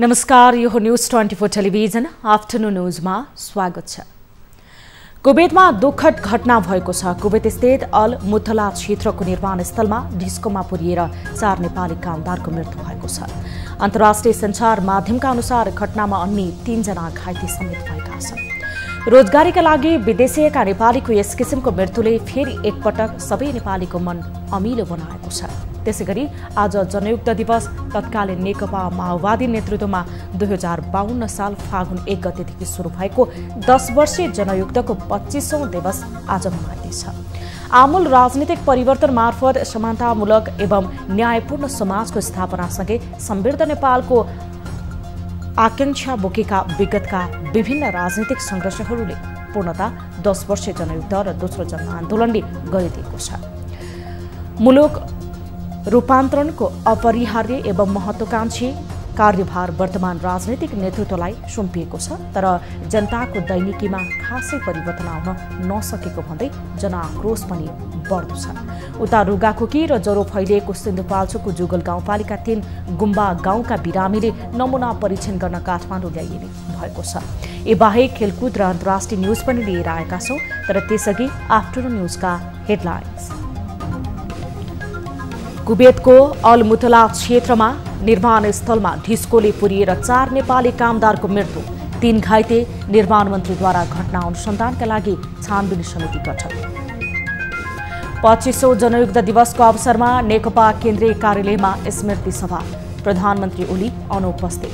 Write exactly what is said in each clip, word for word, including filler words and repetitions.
नमस्कार, यो हो news twenty four television afternoon news मा स्वागत छ। कुवेत में दुखद घटना भएको छ। कुवेत स्थित अल–मुतला क्षेत्रको निर्माण स्थलमा ढिस्कोमा पुरिएर चार नेपाली कामदारको मृत्यु भएको छ। अन्तर्राष्ट्रिय संचार माध्यमका अनुसार घटनामा अन्य तीन जना घाइते समेत भएका छन्। रोजगारीका लागि विदेशीयका नेपालीको यस किसिमको मृत्युले फेरि एकपटक सबै नेपालीको मन अमिलो बनाएको छ। त्यसैगरी आज जनयुक्त दिवस तत्कालीन नेकपा माओवादी नेतृत्वमा दुई हजार बाहन्न साल फागुन एक गतेदेखि सुरु भएको दस वर्षीय जनयुक्तको पच्चीसौं दिवस आज मनाइँदैछ। आमूल राजनीतिक परिवर्तन मार्फत समानतामूलक एवं न्यायपूर्ण समाजको स्थापनासँगै समृद्ध नेपालको आकांक्षा बोकेका विगतका विभिन्न राजनीतिक संघर्षहरूले पूर्णता दस वर्षीय जनयुद्ध र दोस्रो जनआन्दोलनले गरिदिएको छ। मुलुक रूपान्तरणको अपरिहार्य एवं महत्वाकांक्षी कार्यभार वर्तमान राजनीतिक नेतृत्वलाई सुम्पिएको छ, तर जनताको दैनिकीमा खासै परिवर्तन आउन नसकेको भन्दै जनआक्रोश पनि बढ्दो छ। उता रुगाखोकी र ज्वरो फैलिएको सिन्धुपाल्चोकको जुगल गाउँपालिका तीन गुम्बा गाउँका बिरामीले नमुना परीक्षण गर्न काठमाडौँ ल्याइने भएको छ। यी बाहेक खेलकुद र अन्तर्राष्ट्रिय न्युज पनि लिएर आएका छौँ, तर त्यसअघि आफ्टरनुन न्युजका हेडलाइन्स। कुवेतको अल–मुतला क्षेत्रमा निर्माण स्थलमा ढिस्कोले पुरिएर चार नेपाली कामदारको मृत्यु, तीन घाइते। निर्माण मन्त्रीद्वारा घटना अनुसन्धानका लागि छानबिन समिति गठन। पच्चीसौं जनयुक्त दिवसको अवसरमा नेकपा केन्द्रीय कार्यालयमा स्मृति सभा, प्रधानमन्त्री ओली अनुपस्थित।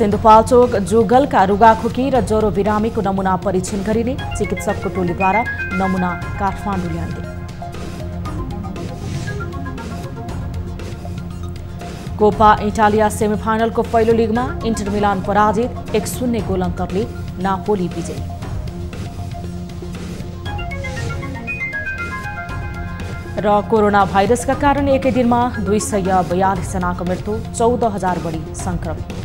सिन्धुपाल्चोक जुगलका रुगाखोकी र ज्वरो बिरामीको नमुना परीक्षण गरिने, चिकित्सकको टोलीद्वारा नमुना काठमाडौँ ल्याइने। कोपा इटालिया सेमिफाइनलको पहिलो लिगमा इन्टर मिलान पराजित, एक शून्य गोल अन्तरले नापोली विजयी। र कोरोना भाइरसका कारण एकै दिनमा दुई सय बयालिस जनाको मृत्यु, चौध हजार बढी संक्रमित।